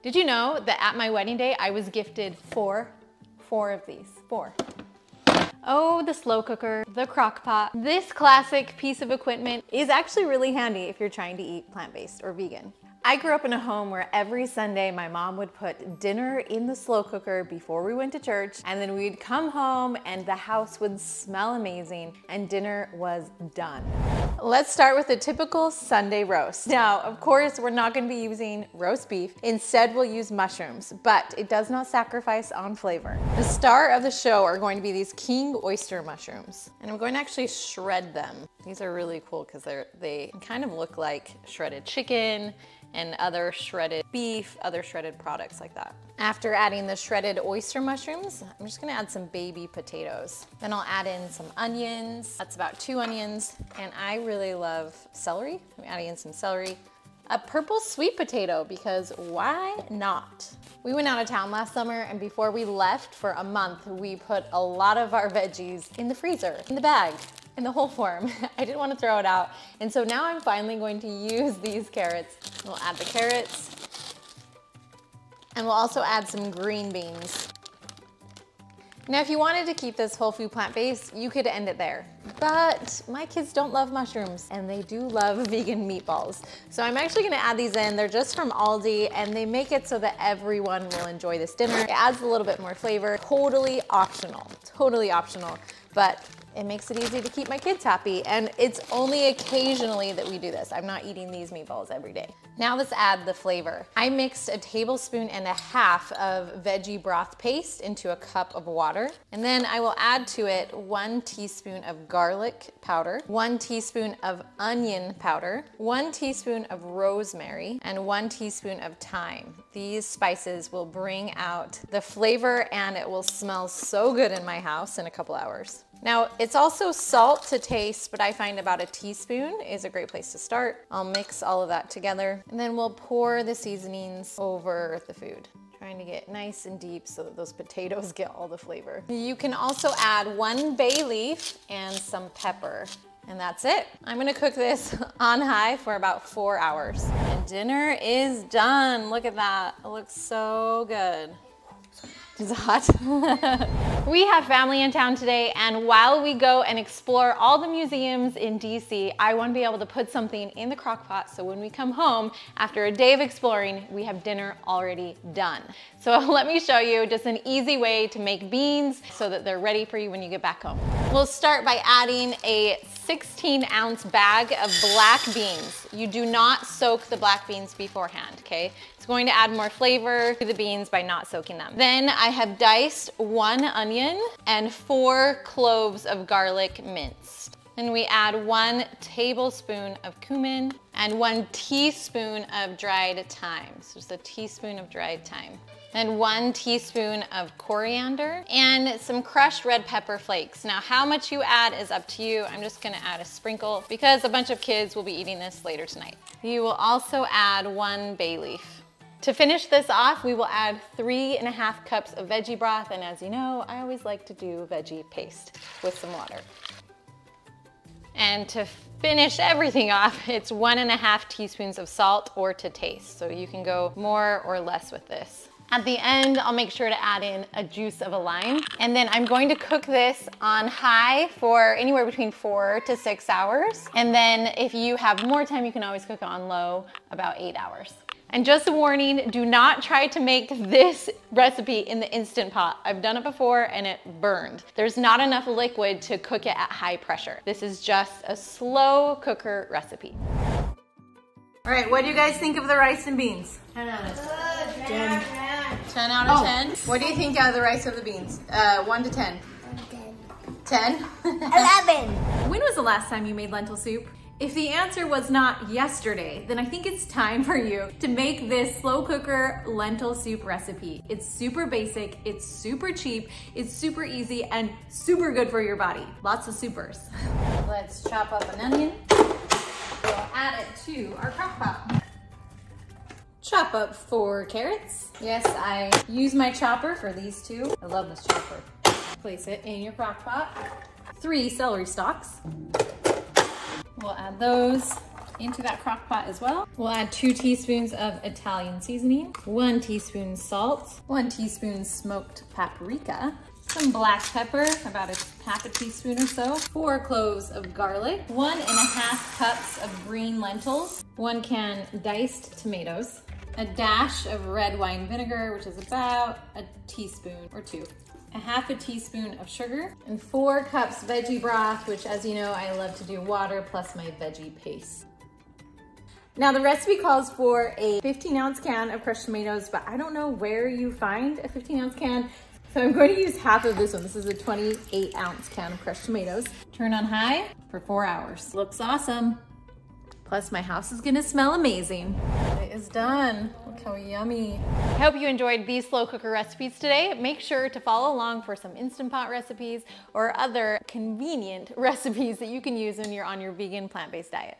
Did you know that at my wedding day, I was gifted four of these, four. Oh, the slow cooker, the crock pot. This classic piece of equipment is actually really handy if you're trying to eat plant-based or vegan. I grew up in a home where every Sunday my mom would put dinner in the slow cooker before we went to church, and then we'd come home and the house would smell amazing and dinner was done. Let's start with a typical Sunday roast. Now, of course, we're not gonna be using roast beef. Instead, we'll use mushrooms, but it does not sacrifice on flavor. The star of the show are going to be these king oyster mushrooms, and I'm going to actually shred them. These are really cool because they kind of look like shredded chicken and other shredded beef, other shredded products like that. After adding the shredded oyster mushrooms, I'm just gonna add some baby potatoes. Then I'll add in some onions. That's about 2 onions. And I really love celery. I'm adding in some celery. A purple sweet potato, because why not? We went out of town last summer, and before we left for a month, we put a lot of our veggies in the freezer, in the bag, in the whole form. I didn't want to throw it out. And so now I'm finally going to use these carrots. We'll add the carrots. And we'll also add some green beans. Now, if you wanted to keep this whole food plant-based, you could end it there. But my kids don't love mushrooms, and they do love vegan meatballs. So I'm actually gonna add these in. They're just from Aldi, and they make it so that everyone will enjoy this dinner. It adds a little bit more flavor. Totally optional, but it makes it easy to keep my kids happy, and it's only occasionally that we do this. I'm not eating these meatballs every day. Now let's add the flavor. I mixed a tablespoon and a half of veggie broth paste into a cup of water, and then I will add to it 1 teaspoon of garlic powder, 1 teaspoon of onion powder, 1 teaspoon of rosemary, and 1 teaspoon of thyme. These spices will bring out the flavor, and it will smell so good in my house in a couple hours. Now, it's also salt to taste, but I find about 1 teaspoon is a great place to start. I'll mix all of that together, and then we'll pour the seasonings over the food, trying to get nice and deep so that those potatoes get all the flavor. You can also add 1 bay leaf and some pepper, and that's it. I'm gonna cook this on high for about 4 hours. And dinner is done. Look at that, it looks so good. Is it hot? We have family in town today, and while we go and explore all the museums in DC, I want to be able to put something in the crock pot so when we come home after a day of exploring, we have dinner already done. So let me show you just an easy way to make beans so that they're ready for you when you get back home. We'll start by adding a 16-ounce bag of black beans. You do not soak the black beans beforehand, okay? It's going to add more flavor to the beans by not soaking them. Then I have diced 1 onion and 4 cloves of garlic minced. Then we add 1 tablespoon of cumin and 1 teaspoon of dried thyme. So just a teaspoon of dried thyme. Then 1 teaspoon of coriander and some crushed red pepper flakes. Now, how much you add is up to you. I'm just gonna add a sprinkle because a bunch of kids will be eating this later tonight. You will also add 1 bay leaf. To finish this off, we will add 3 1/2 cups of veggie broth. And as you know, I always like to do veggie paste with some water. And to finish everything off, it's 1 1/2 teaspoons of salt or to taste. So you can go more or less with this. At the end, I'll make sure to add in a juice of a lime. And then I'm going to cook this on high for anywhere between 4 to 6 hours. And then if you have more time, you can always cook it on low, about 8 hours. And just a warning, do not try to make this recipe in the Instant Pot. I've done it before and it burned. There's not enough liquid to cook it at high pressure. This is just a slow cooker recipe. All right, what do you guys think of the rice and beans? 10 out of 10. 10 out of 10? What do you think out of the rice or the beans? 1 to 10. 10? 11. When was the last time you made lentil soup? If the answer was not yesterday, then I think it's time for you to make this slow cooker lentil soup recipe. It's super basic, it's super cheap, it's super easy, and super good for your body. Lots of supers. Let's chop up an onion. We'll add it to our crock pot. Chop up 4 carrots. Yes, I use my chopper for these two. I love this chopper. Place it in your crock pot. 3 celery stalks. We'll add those. into that crock pot as well. We'll add 2 teaspoons of Italian seasoning, 1 teaspoon salt, 1 teaspoon smoked paprika, some black pepper, about half a teaspoon or so, 4 cloves of garlic, 1 1/2 cups of green lentils, 1 can diced tomatoes, a dash of red wine vinegar, which is about a teaspoon or 2, ½ teaspoon of sugar, and 4 cups veggie broth, which, as you know, I love to do water plus my veggie paste. Now the recipe calls for a 15-ounce can of crushed tomatoes, but I don't know where you find a 15-ounce can. So I'm going to use half of this one. This is a 28-ounce can of crushed tomatoes. Turn on high for 4 hours. Looks awesome. Plus my house is gonna smell amazing. It is done. Look how yummy. I hope you enjoyed these slow cooker recipes today. Make sure to follow along for some Instant Pot recipes or other convenient recipes that you can use when you're on your vegan plant-based diet.